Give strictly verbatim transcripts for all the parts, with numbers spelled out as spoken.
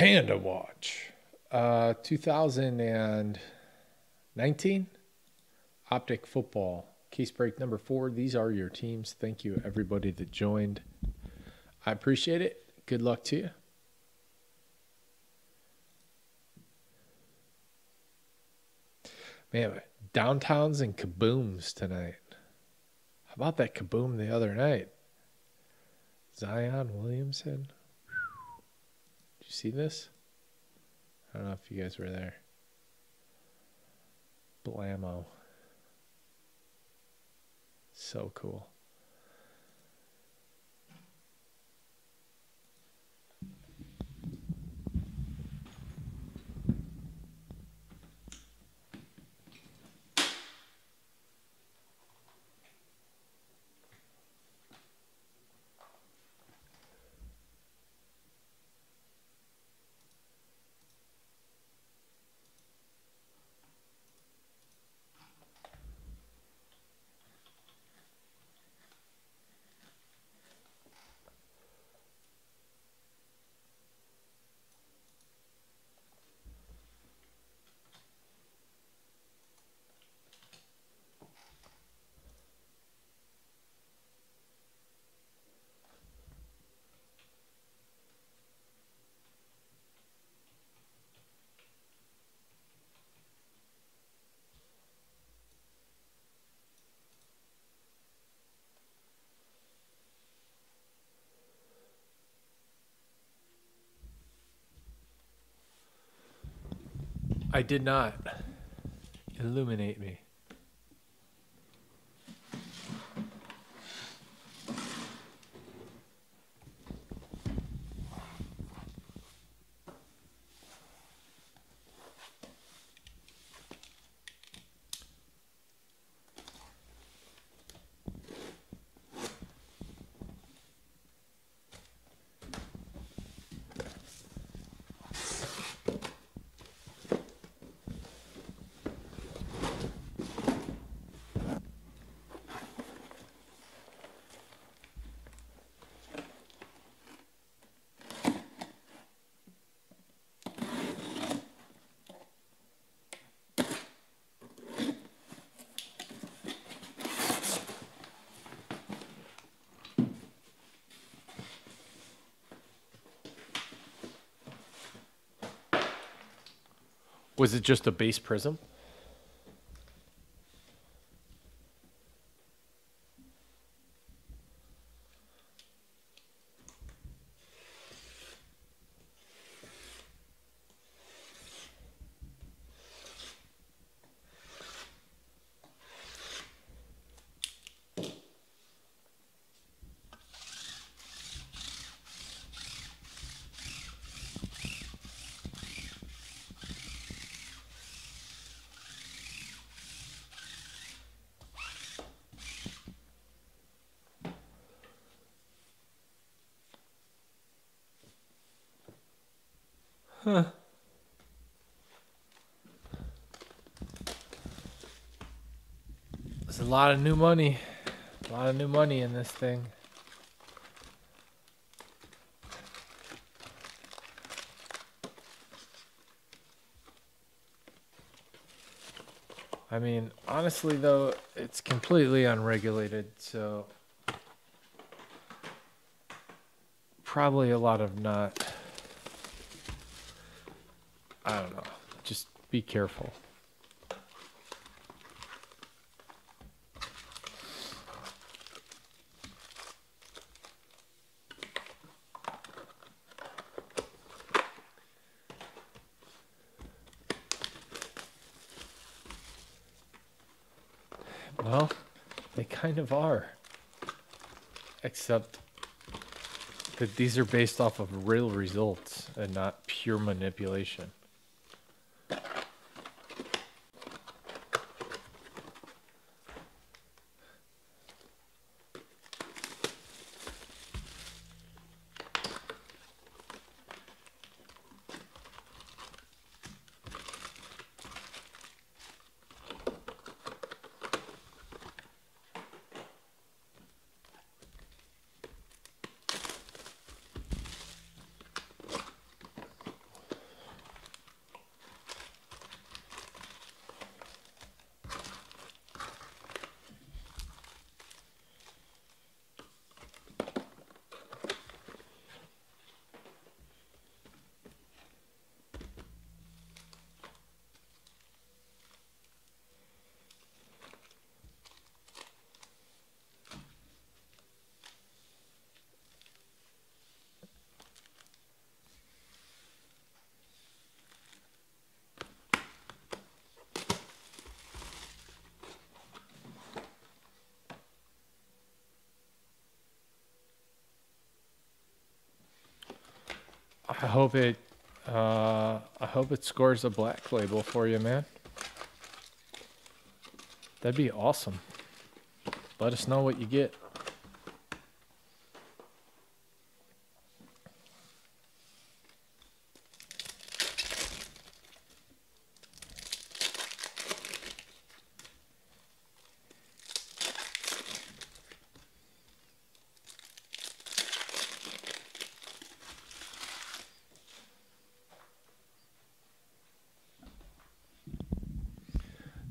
Panda Watch, uh, two thousand nineteen, Optic Football, case break number four. These are your teams. Thank you, everybody that joined. I appreciate it. Good luck to you. Man, downtowns and kabooms tonight. How about that kaboom the other night? Zion Williamson. Did you see this? I don't know if you guys were there. Blammo. So cool. I did not. Illuminate me. Was it just a base prism? Huh. There's a lot of new money. A lot of new money in this thing. I mean, honestly though, it's completely unregulated, so probably a lot of not... I don't know. Just be careful. Well, they kind of are. Except that these are based off of real results and not pure manipulation. I hope it. Uh, I hope it scores a black label for you, man. That'd be awesome. Let us know what you get.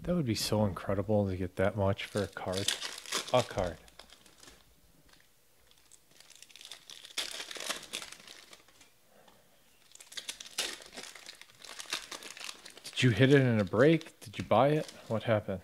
That would be so incredible to get that much for a card. A card. Did you hit it in a break? Did you buy it? What happened?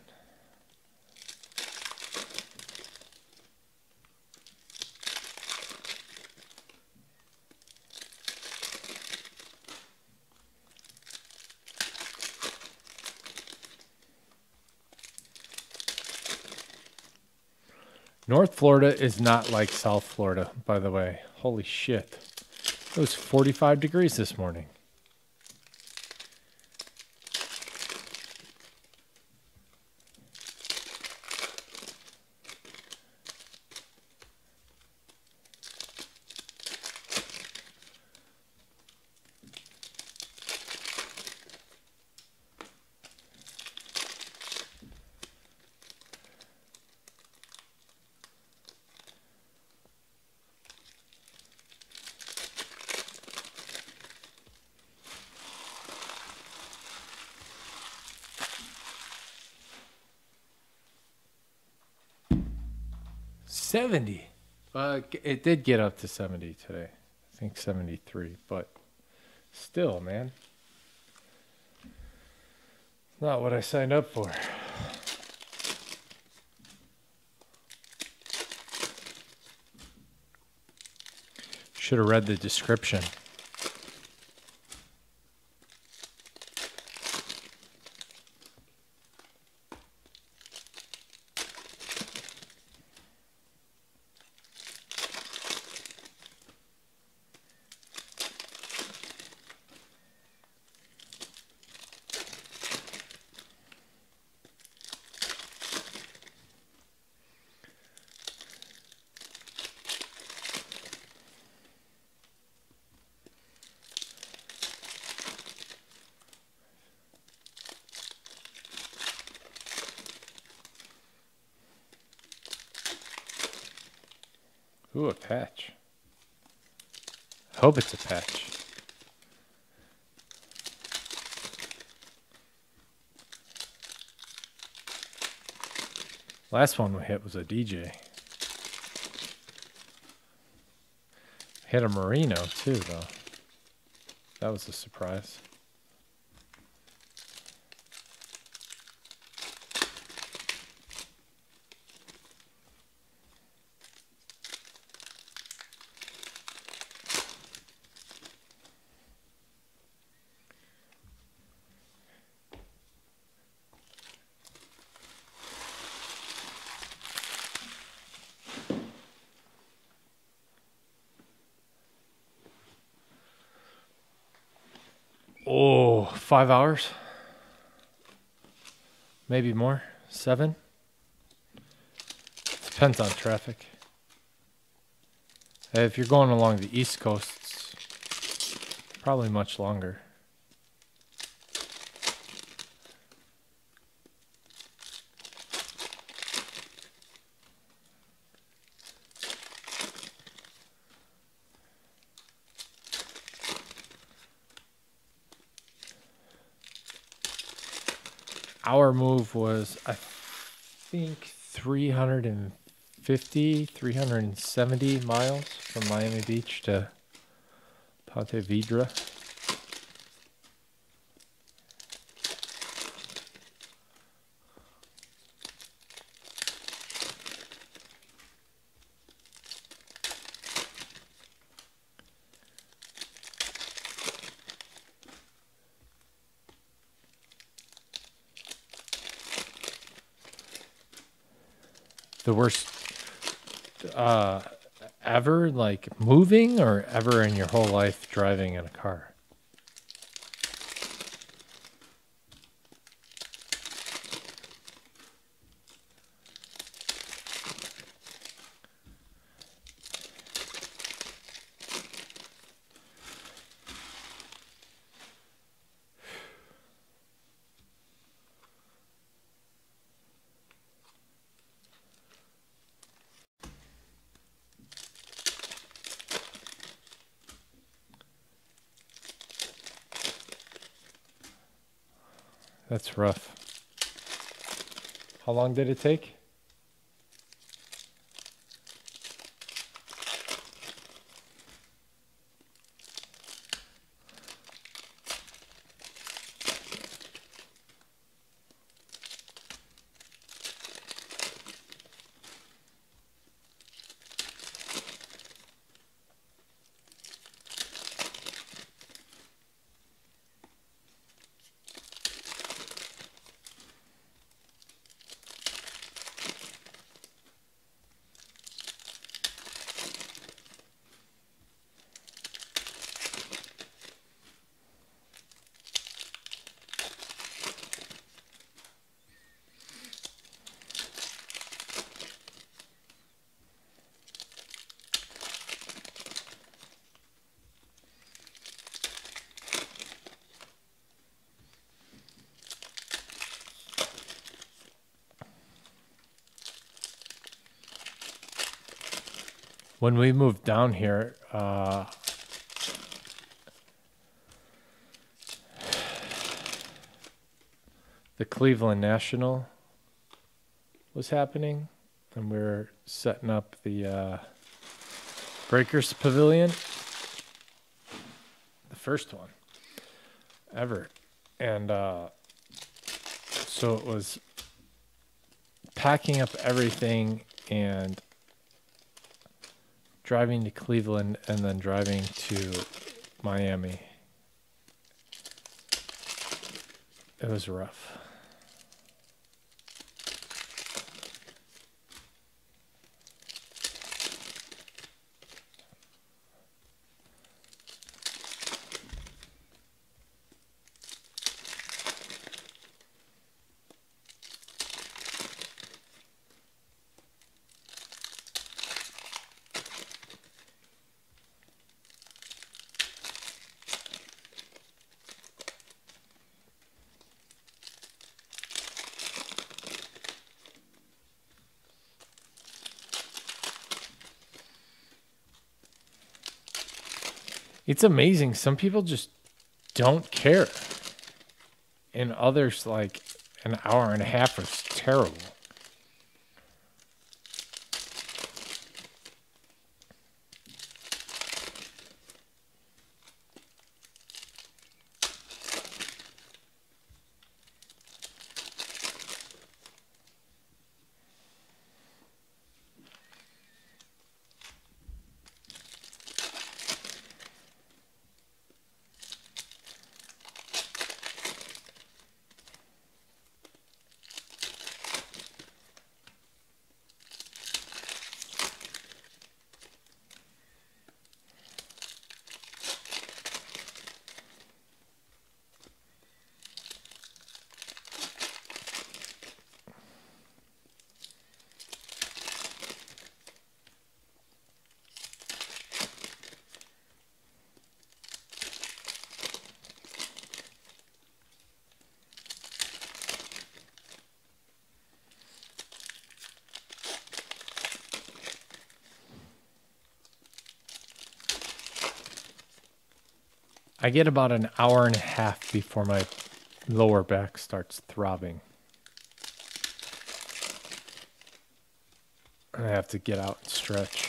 North Florida is not like South Florida, by the way. Holy shit. It was forty-five degrees this morning. seventy. Uh, it did get up to seventy today. I think seventy-three, but still, man. It's not what I signed up for. Should have read the description. Ooh, a patch. Hope it's a patch. Last one we hit was a D J. Hit a Merino too, though. That was a surprise. Oh, five hours, maybe more, seven. Depends on traffic. If you're going along the East Coast, it's probably much longer. Our move was, I think, three hundred fifty, three hundred seventy miles from Miami Beach to Ponte Vedra. The worst uh, ever, like, moving or ever in your whole life driving in a car? That's rough. How long did it take? When we moved down here, uh, the Cleveland National was happening, and we were setting up the uh, Breakers Pavilion, the first one ever. And uh, so it was packing up everything and driving to Cleveland and then driving to Miami. It was rough. It's amazing. Some people just don't care. And others, like, an hour and a half is terrible. I get about an hour and a half before my lower back starts throbbing. I have to get out and stretch.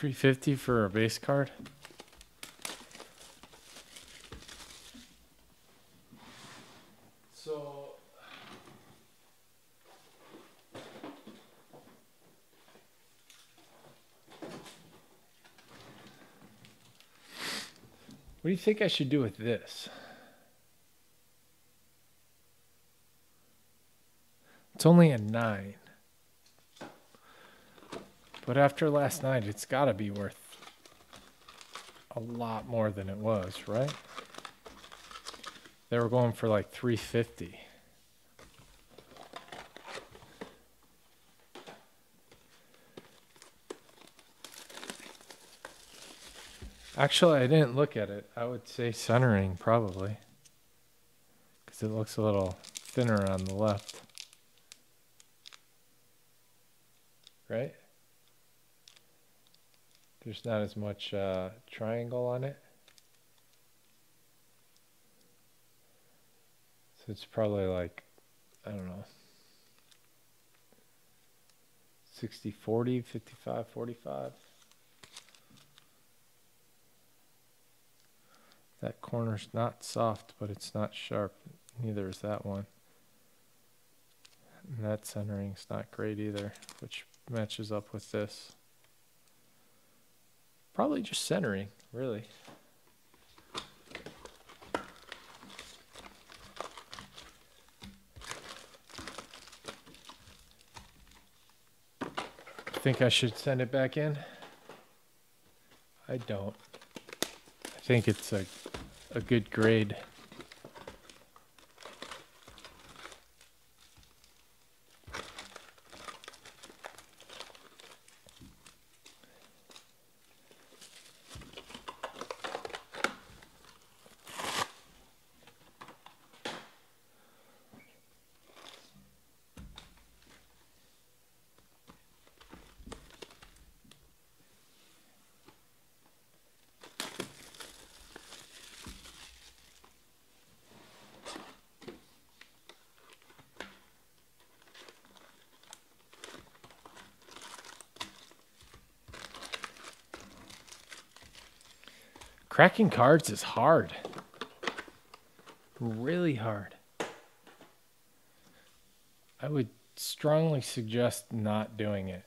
three fifty for a base card. So what do you think I should do with this? It's only a nine. But after last night, it's got to be worth a lot more than it was, right? They were going for like three fifty. Actually, I didn't look at it. I would say centering probably, because it looks a little thinner on the left. Right? There's not as much uh, triangle on it. So it's probably like, I don't know, sixty forty, fifty-five forty-five. That corner's not soft, but it's not sharp. Neither is that one. And that centering's not great either, which matches up with this. Probably just centering, really. Think I should send it back in? I don't. I think it's a a good grade. Cracking cards is hard. Really hard. I would strongly suggest not doing it.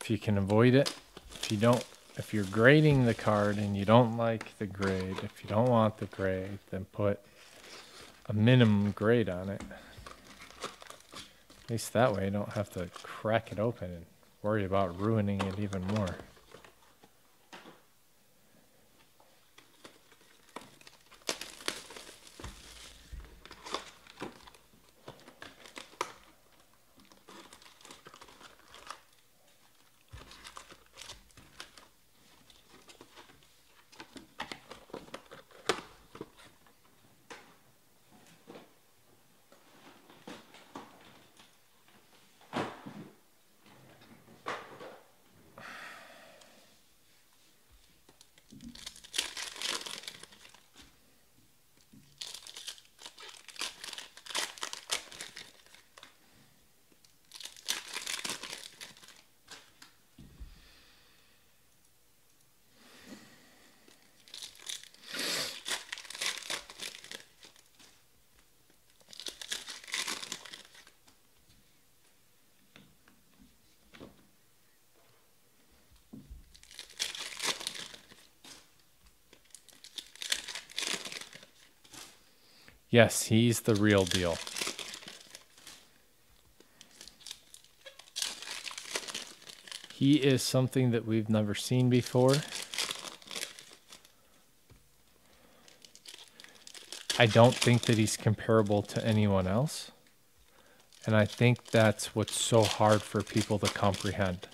If you can avoid it, if you don't, if you're grading the card and you don't like the grade, if you don't want the grade, then put a minimum grade on it. At least that way you don't have to crack it open and worry about ruining it even more. Yes, he's the real deal. He is something that we've never seen before. I don't think that he's comparable to anyone else. And I think that's what's so hard for people to comprehend.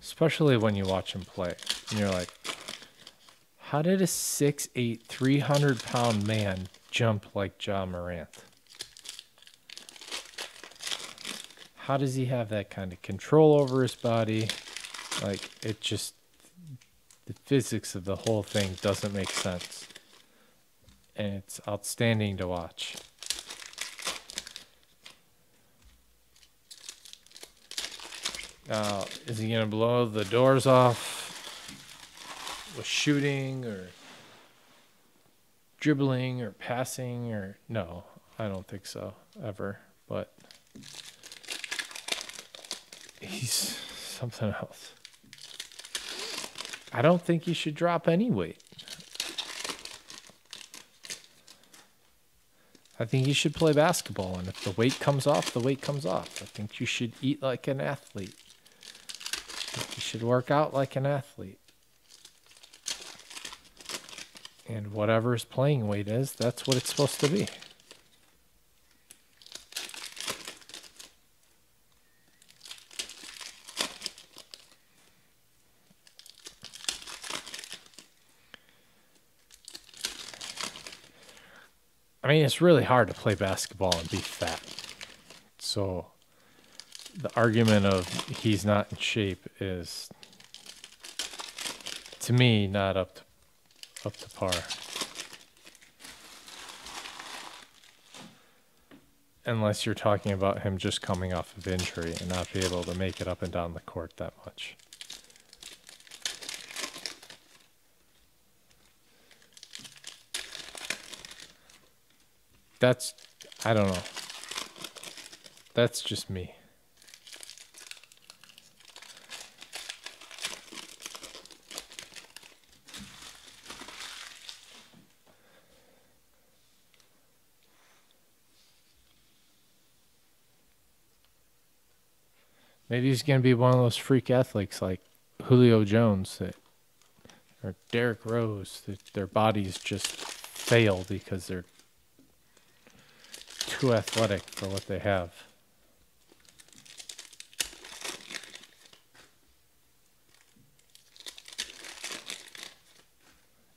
Especially when you watch him play and you're like, how did a six eight, three hundred pound man jump like Ja Morant? How does he have that kind of control over his body? Like, it just, the physics of the whole thing doesn't make sense. And it's outstanding to watch. Uh, is he going to blow the doors off with shooting or dribbling or passing? Or no, I don't think so ever. But he's something else. I don't think he should drop any weight. I think you should play basketball, and if the weight comes off, the weight comes off. I think you should eat like an athlete. I think you should work out like an athlete. And whatever his playing weight is, that's what it's supposed to be. I mean, it's really hard to play basketball and be fat. So the argument of he's not in shape is, to me, not up to, up to par. Unless you're talking about him just coming off of injury and not be able to make it up and down the court that much. That's, I don't know. That's just me. Maybe he's going to be one of those freak athletes like Julio Jones that, or Derrick Rose, that their bodies just fail because they're too athletic for what they have.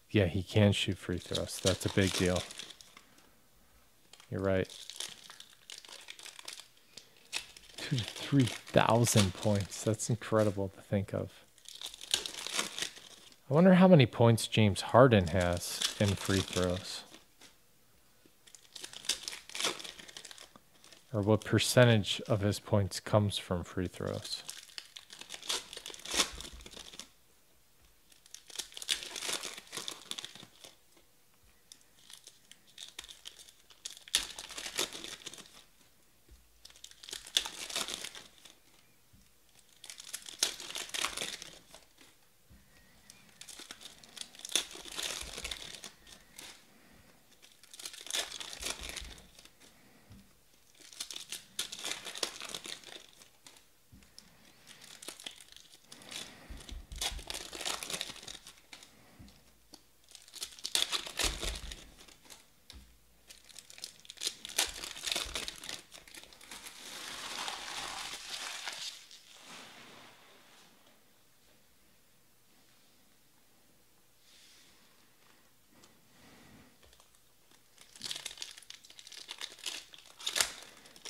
Yeah, he can shoot free throws. That's a big deal. You're right. Two to three thousand points. That's incredible to think of. I wonder how many points James Harden has in free throws. Or what percentage of his points comes from free throws.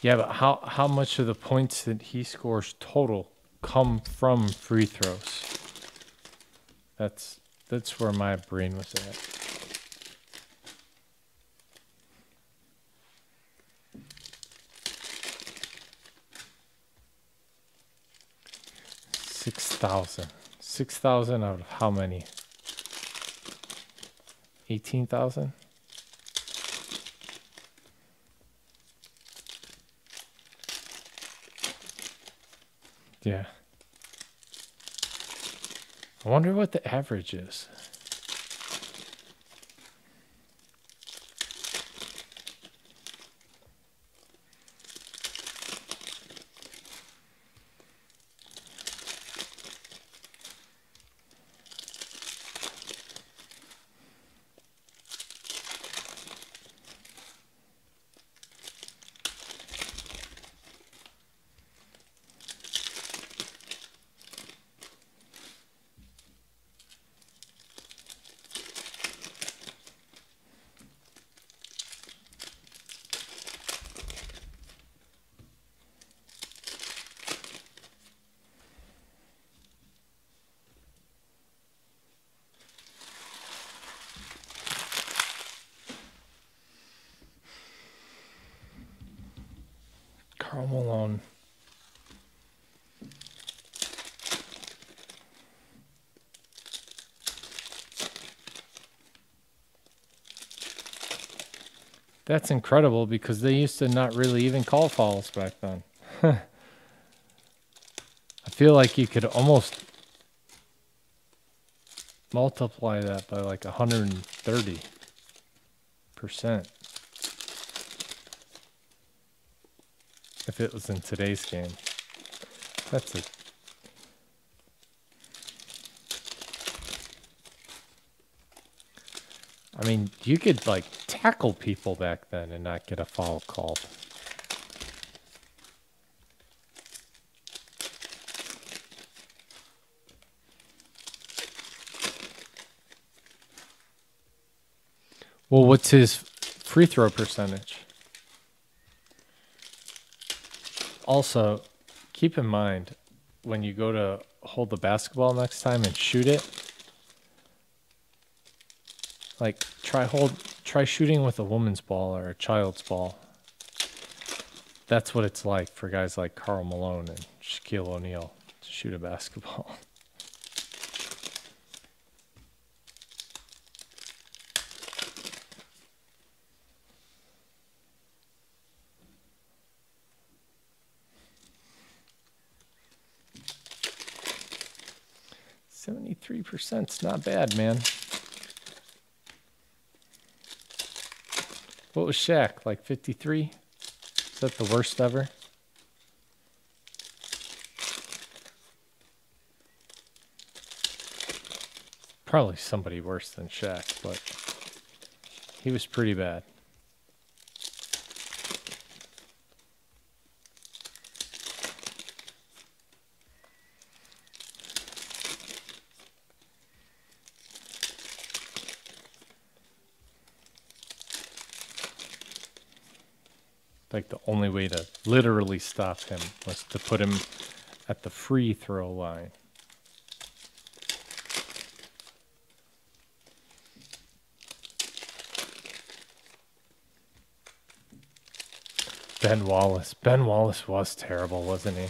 Yeah, but how, how much of the points that he scores total come from free throws? That's that's where my brain was at. six thousand. six thousand out of how many? eighteen thousand? Yeah. I wonder what the average is. Home Alone. That's incredible because they used to not really even call fouls back then. I feel like you could almost multiply that by like one hundred thirty percent if it was in today's game. That's it. I mean, you could, like, tackle people back then and not get a foul called. Well, what's his free throw percentage? Also, keep in mind, when you go to hold the basketball next time and shoot it, like, try hold, try shooting with a woman's ball or a child's ball. That's what it's like for guys like Karl Malone and Shaquille O'Neal to shoot a basketball. seventy-three percent's not bad, man. What was Shaq, like fifty-three? Is that the worst ever? Probably somebody worse than Shaq, but he was pretty bad. Like, the only way to literally stop him was to put him at the free throw line. Ben Wallace. Ben Wallace was terrible, wasn't he?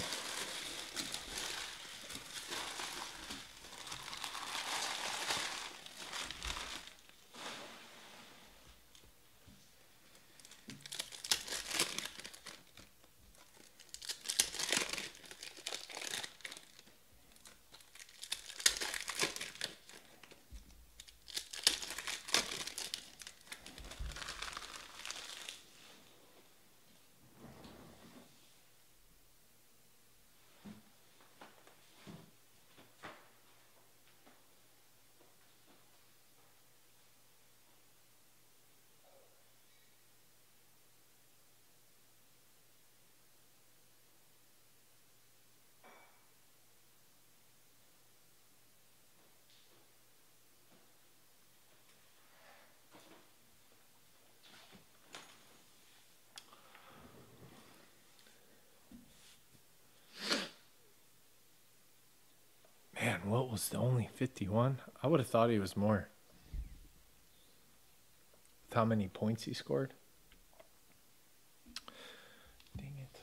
Was the only fifty-one? I would have thought he was more. With how many points he scored? Dang it.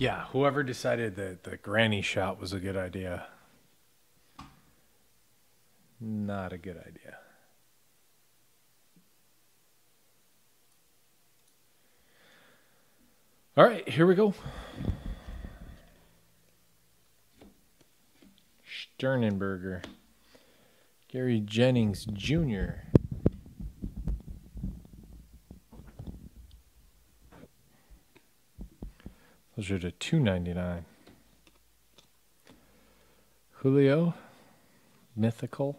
Yeah, whoever decided that the granny shot was a good idea. Not a good idea. All right, here we go. Sternenberger. Gary Jennings Junior Those are to two ninety-nine. Julio, Mythical,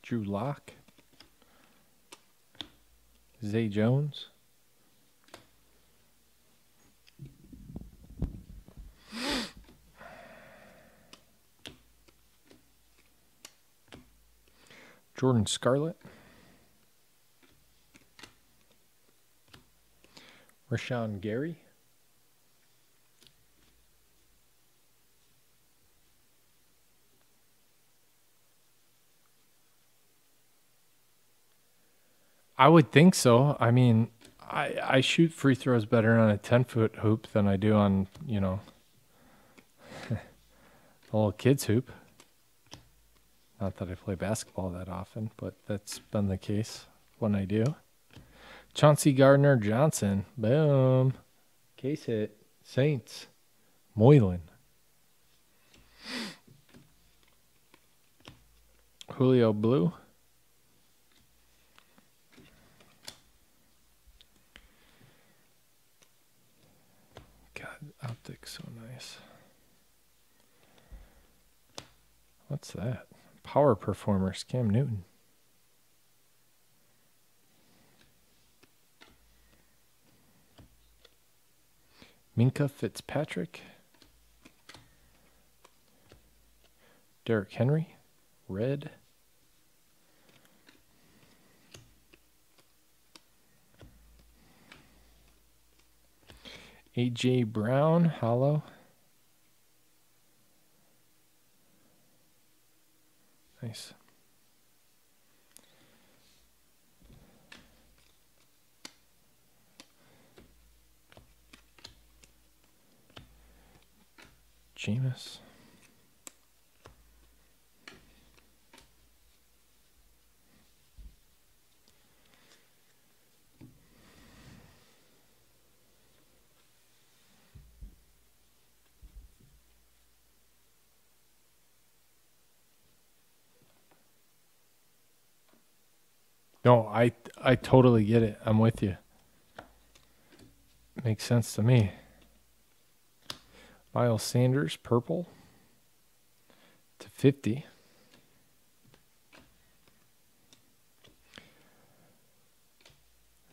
Drew Locke, Zay Jones, Jordan Scarlett, Rashawn Gary. I would think so. I mean, I, I shoot free throws better on a ten-foot hoop than I do on, you know, a little kid's hoop. Not that I play basketball that often, but that's been the case when I do. Chauncey Gardner-Johnson. Boom. Case hit. Saints. Moylan. Julio Blue. God, optics so nice. What's that? Power performers, Cam Newton. Minkah Fitzpatrick. Derrick Henry. Red. A J Brown. Hollow. Nice. Jameis. No, I I totally get it. I'm with you. Makes sense to me. Miles Sanders, purple to fifty.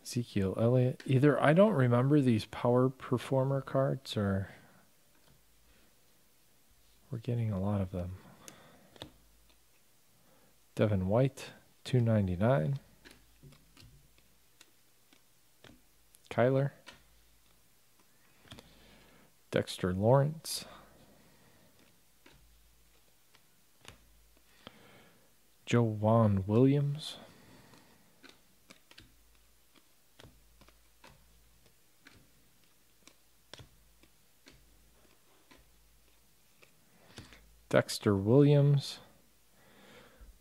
Ezekiel Elliott. Either I don't remember these power performer cards, or we're getting a lot of them. Devin White, two ninety-nine. Kyler. Dexter Lawrence. Jowan Williams. Dexter Williams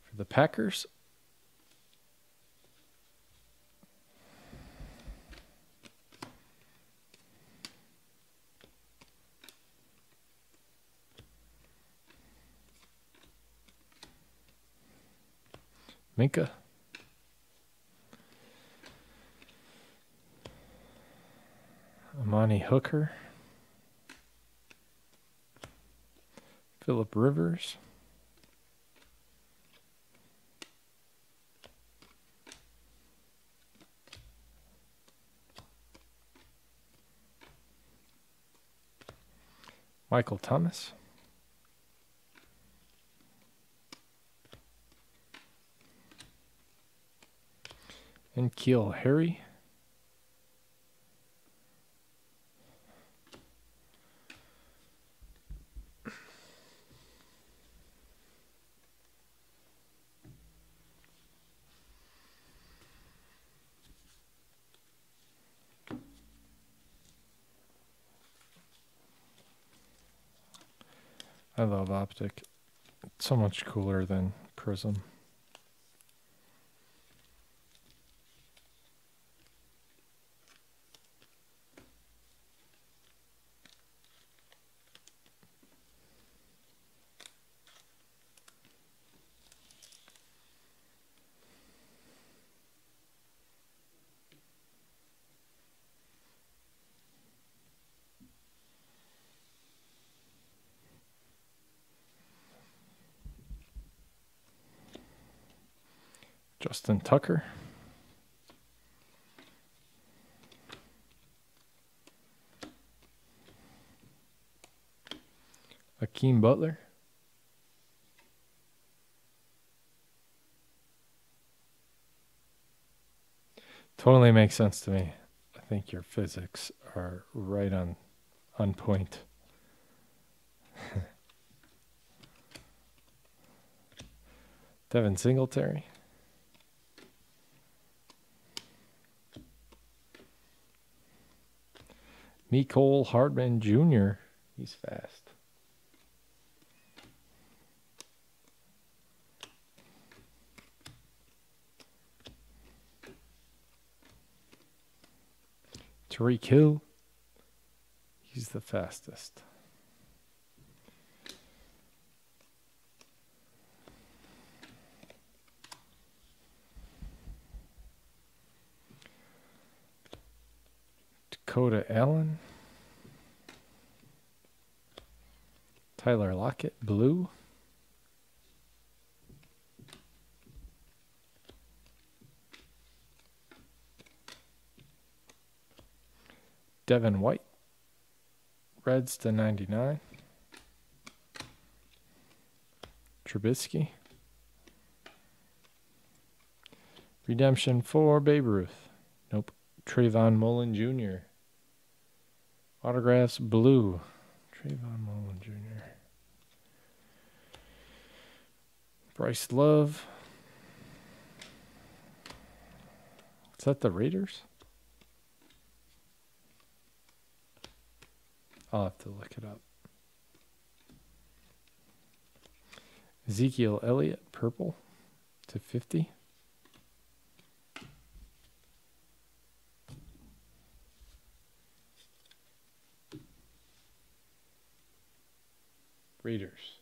for the Packers. Minkah. Amani Hooker. Phillip Rivers. Michael Thomas. And Keel Harry. I love Optic. It's so much cooler than Prism. Justin Tucker. Akeem Butler. Totally makes sense to me. I think your physics are right on, on point. Devin Singletary. Mecole Hardman Junior He's fast. Tariq Hill. He's the fastest. Dakota Allen. Tyler Lockett, blue. Devin White. Reds to ninety-nine. Trubisky. Redemption for Babe Ruth. Nope. Trayvon Mullen Junior Autographs blue. Trayvon Mullen Junior Bryce Love. Is that the Raiders? I'll have to look it up. Ezekiel Elliott, purple to fifty. Raiders.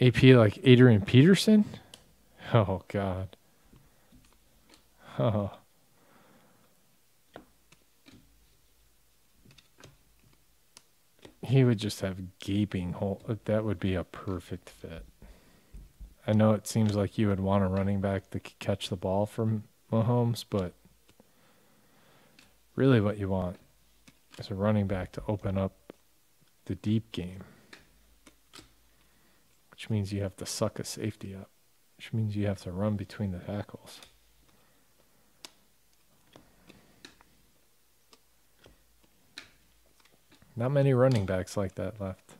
A P like Adrian Peterson? Oh, God. Oh. He would just have gaping hole. That would be a perfect fit. I know it seems like you would want a running back that could catch the ball from Mahomes, but really what you want is a running back to open up the deep game, which means you have to suck a safety up, which means you have to run between the tackles. Not many running backs like that left.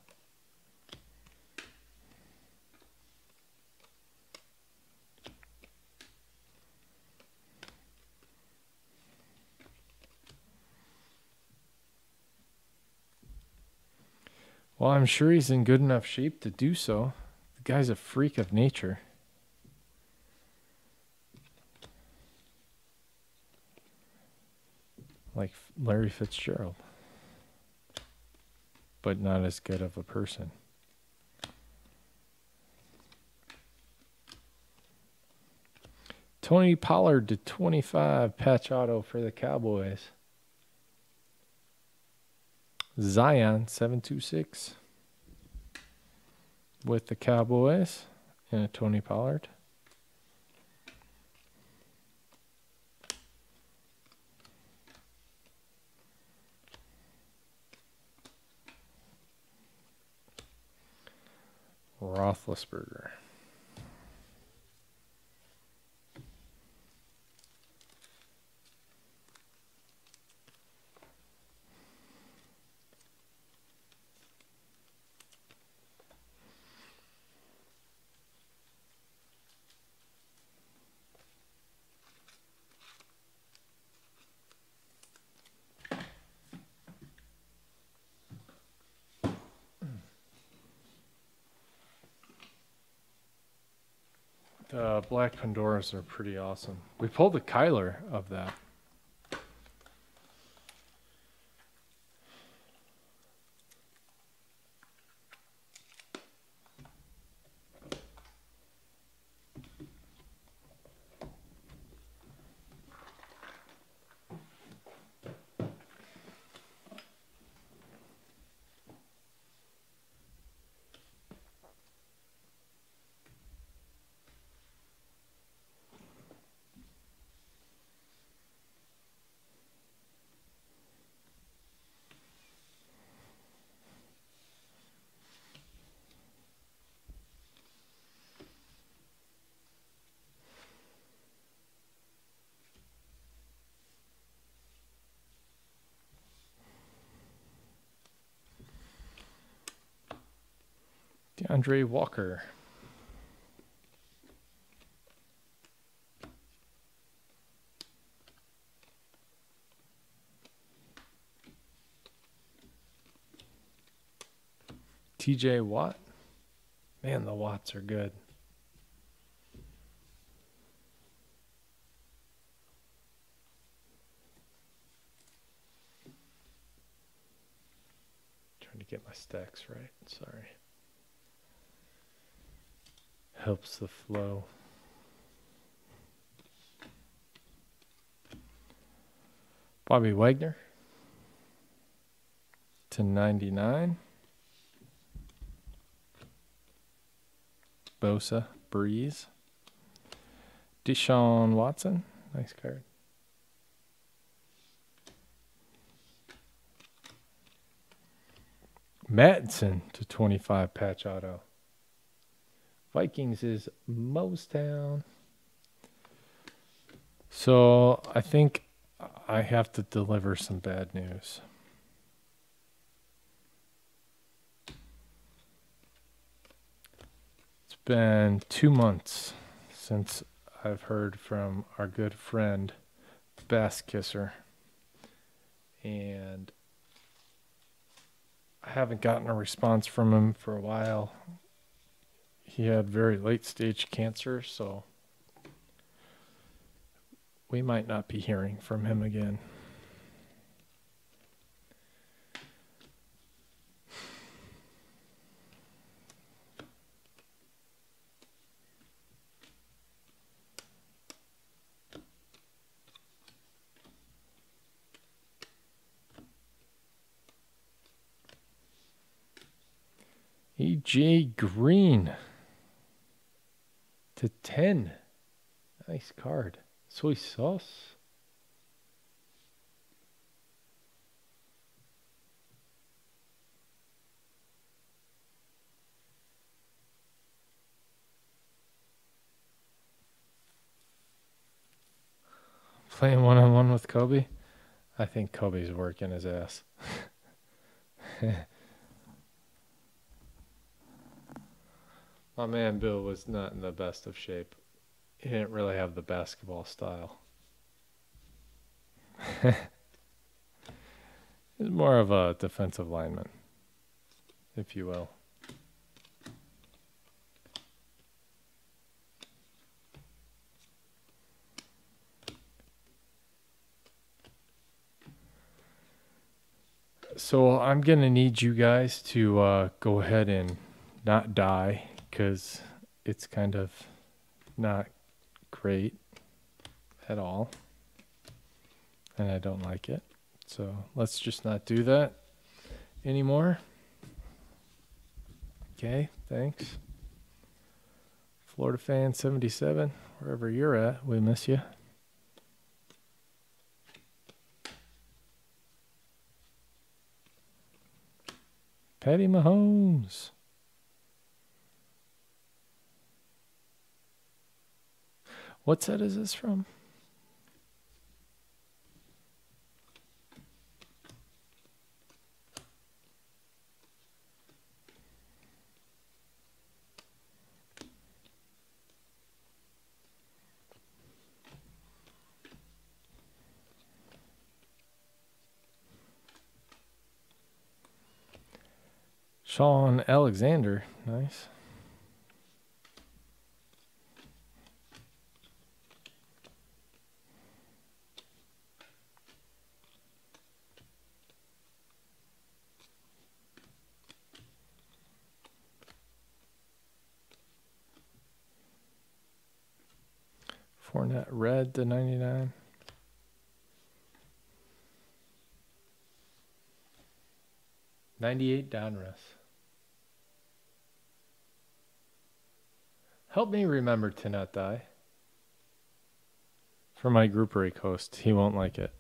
Well, I'm sure he's in good enough shape to do so. The guy's a freak of nature. Like Larry Fitzgerald. But not as good of a person. Tony Pollard to twenty-five, patch auto for the Cowboys. Zion seven two six with the Cowboys and a Tony Pollard. Roethlisberger. The Black Pandoras are pretty awesome. We pulled the Kyler of that. DeAndre Walker. T J Watt. Man, the Watts are good. Trying to get my stacks right. Sorry. Helps the flow. Bobby Wagner to ninety-nine. Bosa, Breeze. Deshaun Watson, nice card. Madsen to twenty-five, patch auto. Vikings is Mostown. So I think I have to deliver some bad news. Been two months since I've heard from our good friend Bass Kisser, and I haven't gotten a response from him for a while. He had very late stage cancer, so we might not be hearing from him again. A J Green to ten. Nice card. Soy sauce. Playing one-on-one with Kobe? I think Kobe's working his ass. My man Bill was not in the best of shape. He didn't really have the basketball style. He's more of a defensive lineman, if you will. So I'm going to need you guys to uh, go ahead and not die, because it's kind of not great at all, and I don't like it. So let's just not do that anymore. Okay, thanks. Florida Fan seventy-seven, wherever you're at, we miss you. Patty Mahomes. What set is this from? Sean Alexander, nice. Fournette red to ninety-nine. ninety-eight Donruss. Help me remember to not die. For my group rake host, he won't like it.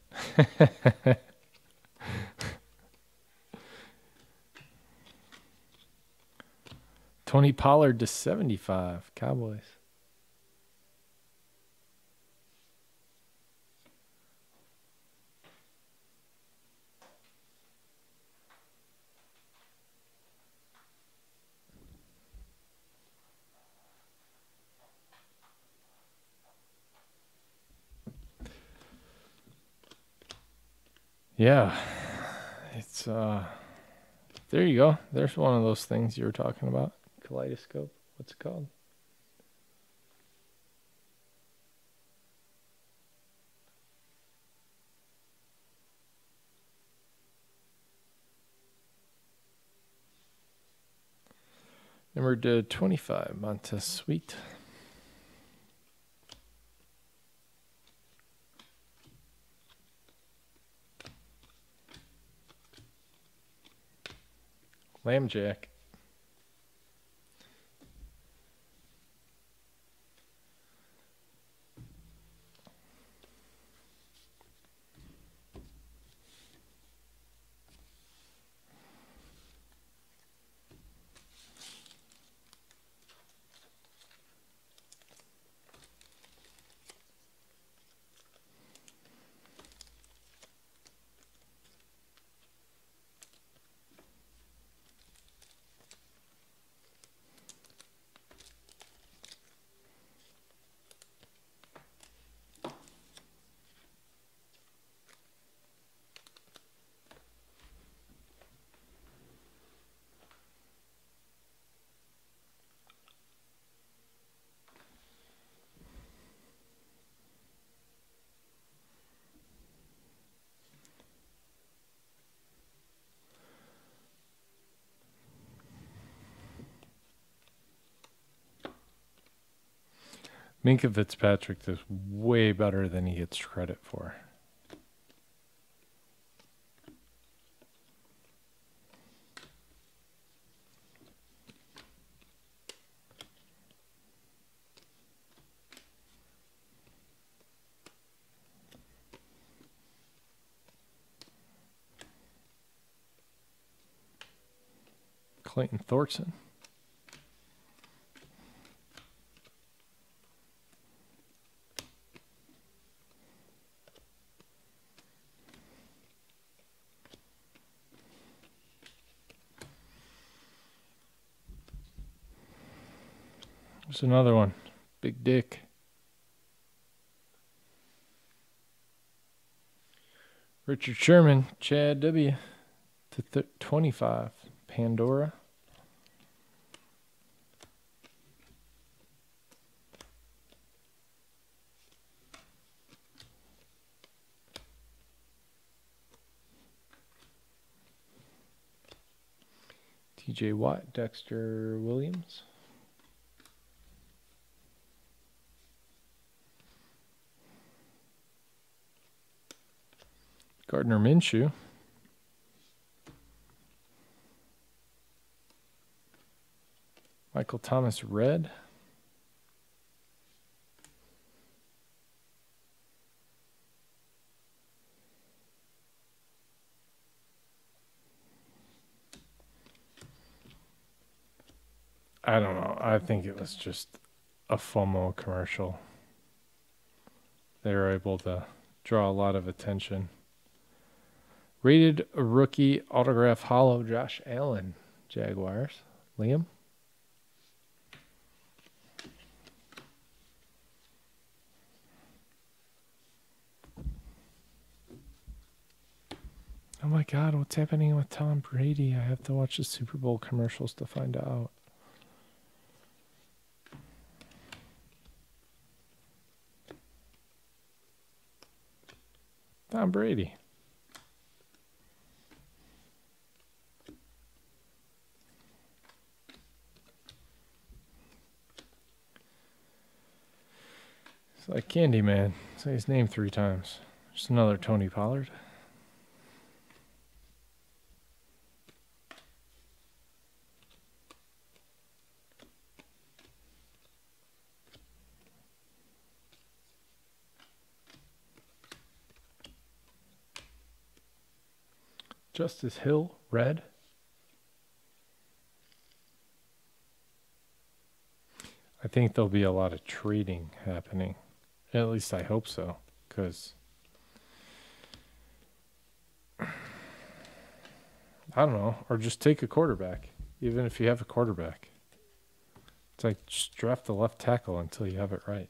Tony Pollard to seventy-five. Cowboys. Yeah, it's uh, There you go. There's one of those things you were talking about. Kaleidoscope. What's it called? Number twenty-five, Montez Sweat. Lambjack. Minkah Fitzpatrick is way better than he gets credit for. Clayton Thorson. There's another one. Big Dick. Richard Sherman, Chad W. to th- twenty-five. Pandora. T J Watt, Dexter Williams. Gardner Minshew. Michael Thomas Red. I don't know. I think it was just a FOMO commercial. They were able to draw a lot of attention. Rated rookie autograph hollow, Josh Allen, Jaguars. Liam. Oh my God, what's happening with Tom Brady? I have to watch the Super Bowl commercials to find out. Tom Brady. It's like Candyman. Say his name three times. Just another Tony Pollard. Justice Hill, red. I think there'll be a lot of trading happening. At least I hope so, because I don't know, or just take a quarterback, even if you have a quarterback. It's like just draft the left tackle until you have it right.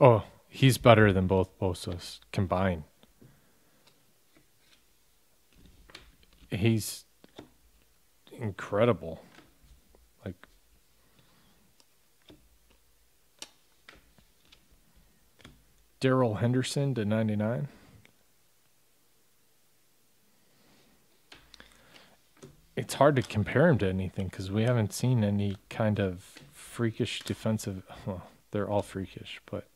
Oh, he's better than both Bosa's combined. He's incredible. Like, Darrell Henderson to ninety-nine. It's hard to compare him to anything because we haven't seen any kind of freakish defensive. Well, they're all freakish, but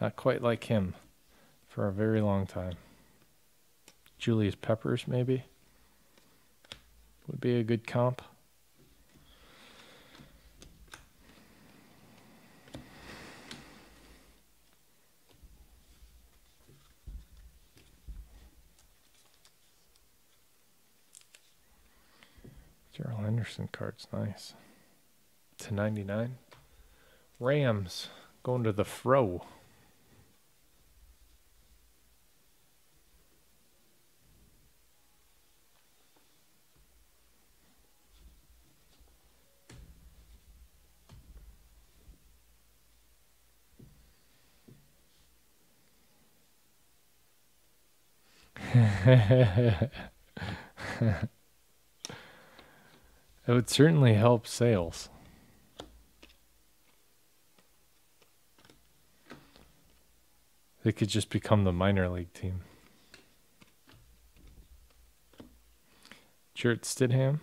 not quite like him for a very long time. Julius Peppers, maybe, would be a good comp. Darrell Henderson card's nice. To ninety-nine. Rams going to the Fro. It would certainly help sales. They could just become the minor league team. Jarrett Stidham.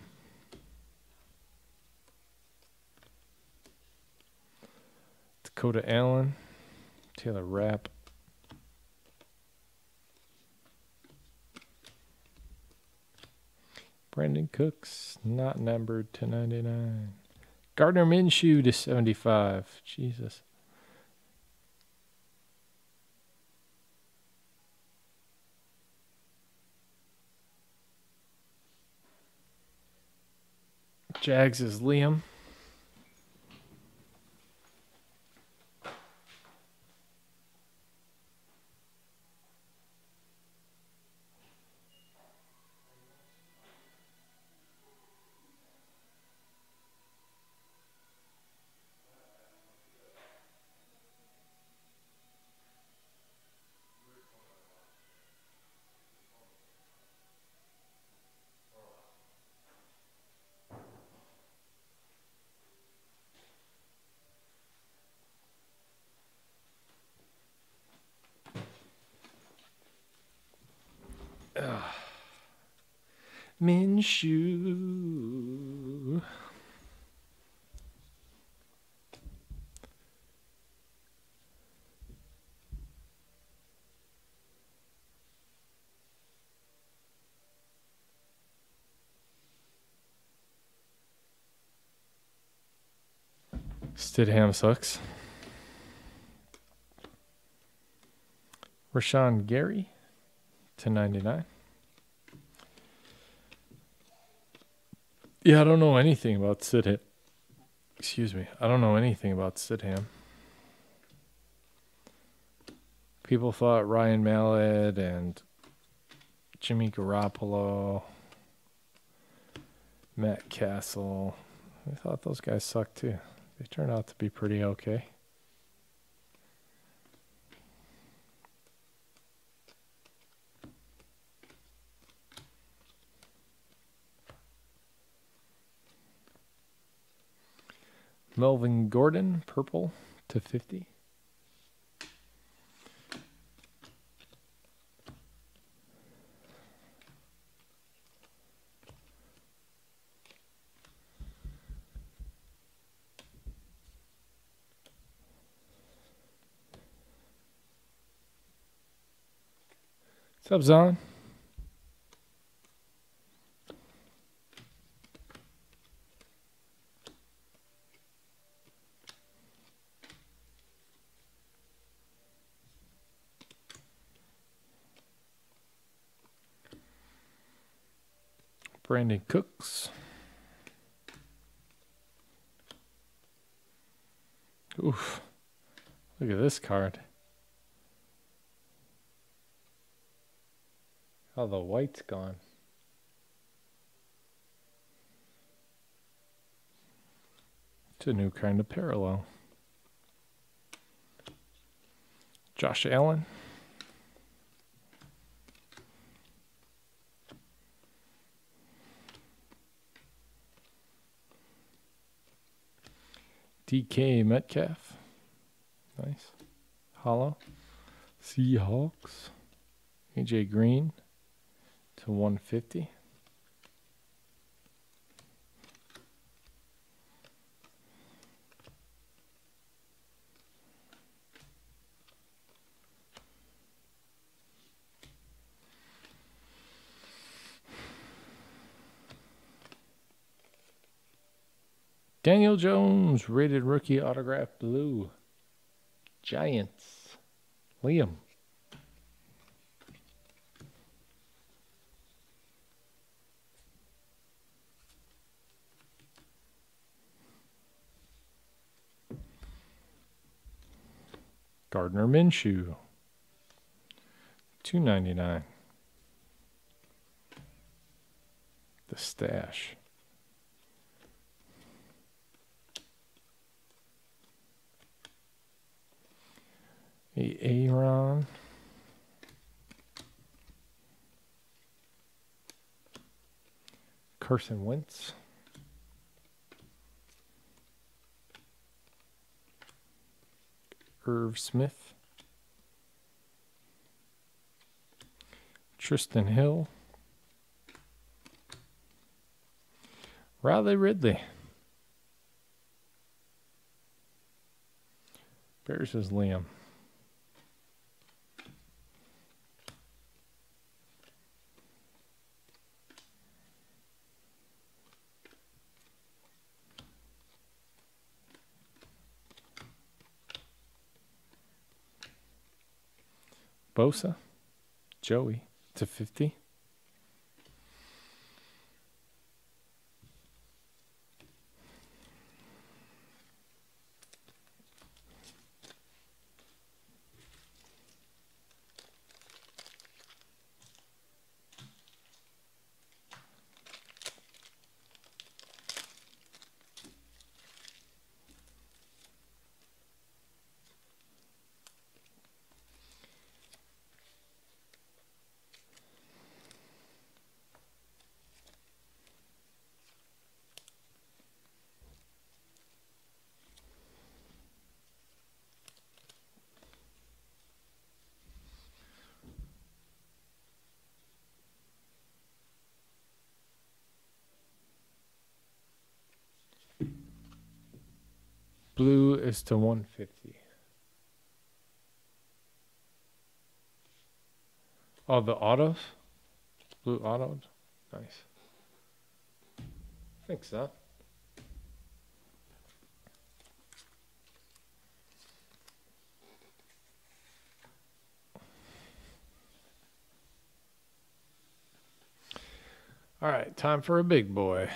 Dakota Allen. Taylor Rapp. Brandin Cooks, not numbered to ninety-nine. Gardner Minshew to seventy-five. Jesus. Jags is Liam. Minshew. Stidham sucks. Rashawn Gary to ninety-nine. Yeah, I don't know anything about Stidham. Excuse me. I don't know anything about Stidham. People thought Ryan Mallett and Jimmy Garoppolo, Matt Castle. I thought those guys sucked too. They turned out to be pretty okay. Melvin Gordon, purple, to fifty. What's up, Zion? Brandin Cooks. Oof. Look at this card. Oh, the white's gone. It's a new kind of parallel. Josh Allen. D K Metcalf. Nice. Hollow. Seahawks. A J Green to one fifty. Daniel Jones, rated rookie autograph blue. Giants. Liam. Gardner Minshew. two ninety-nine. The stash. Aaron Carson Wentz, Irv Smith, Tristan Hill, Riley Ridley. Bears is Liam. Bosa, Joey, to fifty. Blue is to one fifty. Oh, the autos? Blue autoed? Nice. Thanks, so. All right, time for a big boy.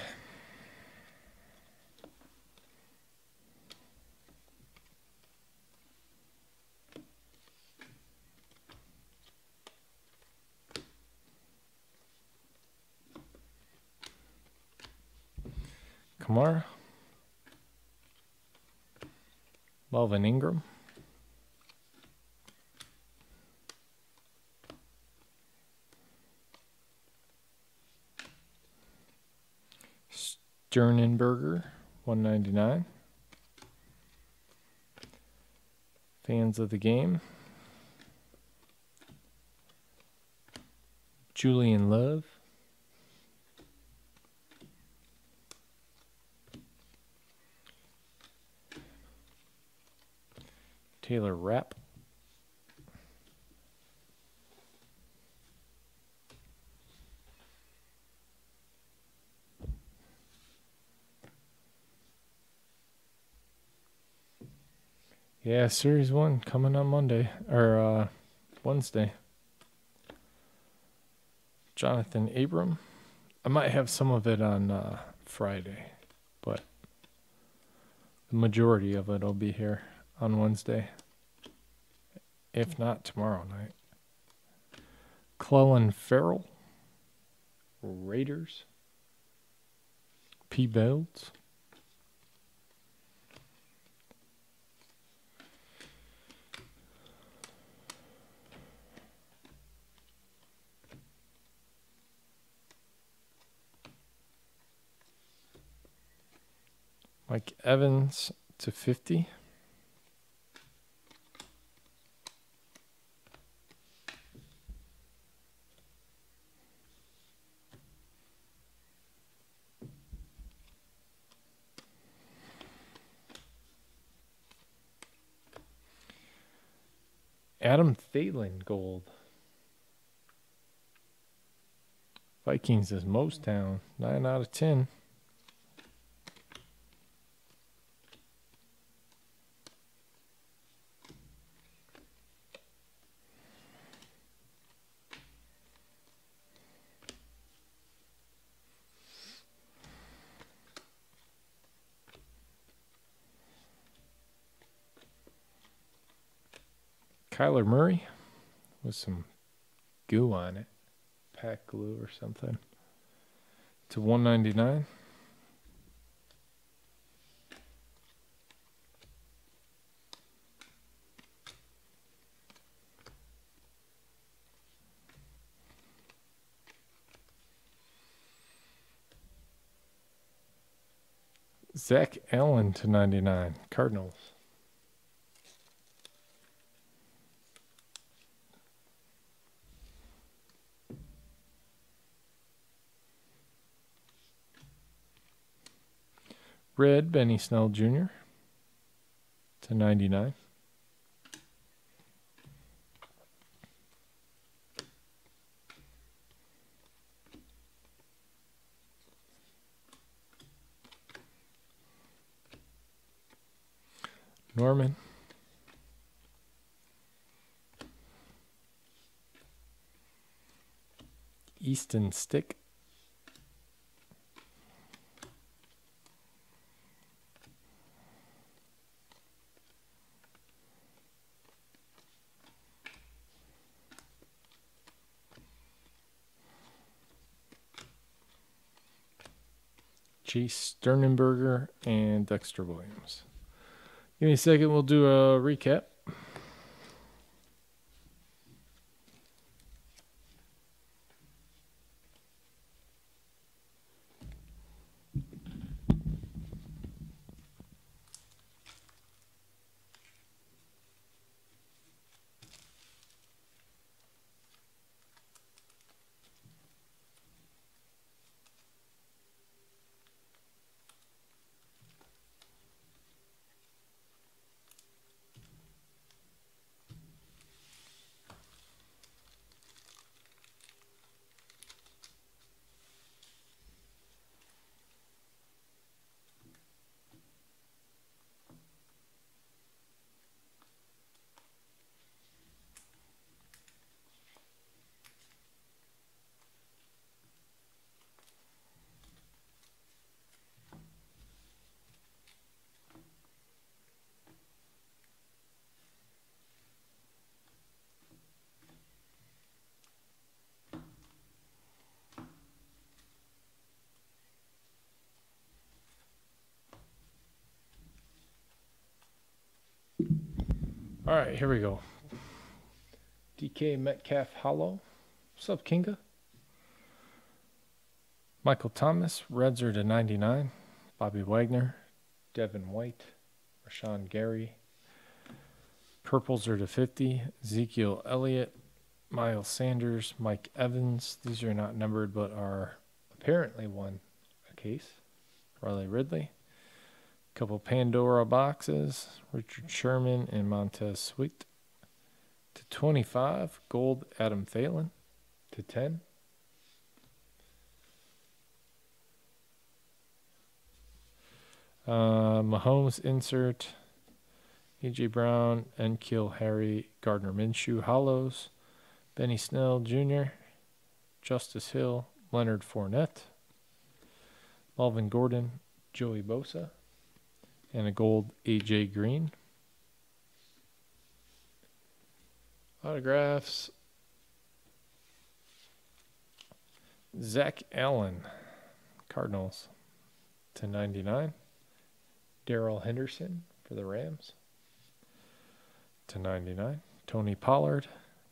Kamara, Melvin Ingram, Sternenberger, one ninety-nine. Fans of the game, Julian Love. Taylor Rapp. Yeah, Series one coming on Monday, or uh, Wednesday. Jonathan Abram. I might have some of it on uh, Friday, but the majority of it will be here on Wednesday. If not, tomorrow night. Clellan Farrell. Raiders. P. Belts. Mike Evans to fifty. Adam Thielen gold. Vikings is Mostown. Nine out of ten. Kyler Murray with some goo on it. Pack glue or something. To one ninety-nine. Zach Allen to ninety-nine. Cardinals. Red, Benny Snell Junior to ninety-nine. Norman. Easton Stick. Chase Sternenberger and Dexter Williams. Give me a second. We'll do a recap. All right, here we go. D K Metcalf hollow. What's up, Kinga? Michael Thomas, Reds are to ninety-nine. Bobby Wagner, Devin White, Rashawn Gary. Purples are to fifty. Ezekiel Elliott, Miles Sanders, Mike Evans. These are not numbered but are apparently one a case. Riley Ridley. Couple Pandora boxes, Richard Sherman and Montez Sweat to twenty-five, gold Adam Thielen to ten. Uh, Mahomes insert, A J Brown, N'Keal Harry, Gardner Minshew, hollows, Benny Snell Junior, Justice Hill, Leonard Fournette, Melvin Gordon, Joey Bosa, and a gold A J Green. Autographs. Zach Allen, Cardinals to ninety-nine. Darrell Henderson for the Rams to ninety-nine. Tony Pollard,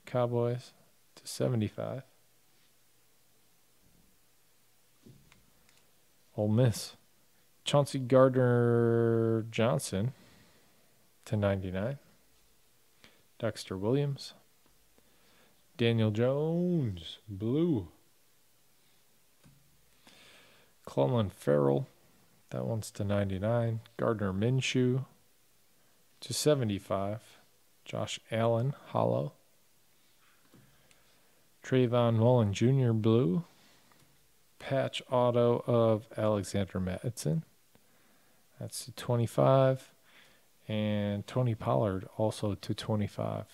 Cowboys to seventy-five. Ole Miss, Chauncey Gardner-Johnson to ninety-nine. Dexter Williams. Daniel Jones, blue. Clellan Farrell, that one's to ninety-nine. Gardner Minshew to seventy-five. Josh Allen, hollow. Trayvon Mullen Junior, blue. Patch auto of Alexander Mattison. That's to twenty-five. And Tony Pollard also to twenty-five.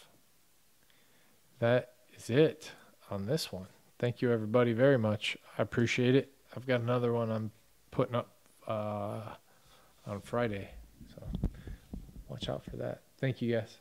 That is it on this one. Thank you, everybody, very much. I appreciate it. I've got another one I'm putting up uh, on Friday, so watch out for that. Thank you, guys.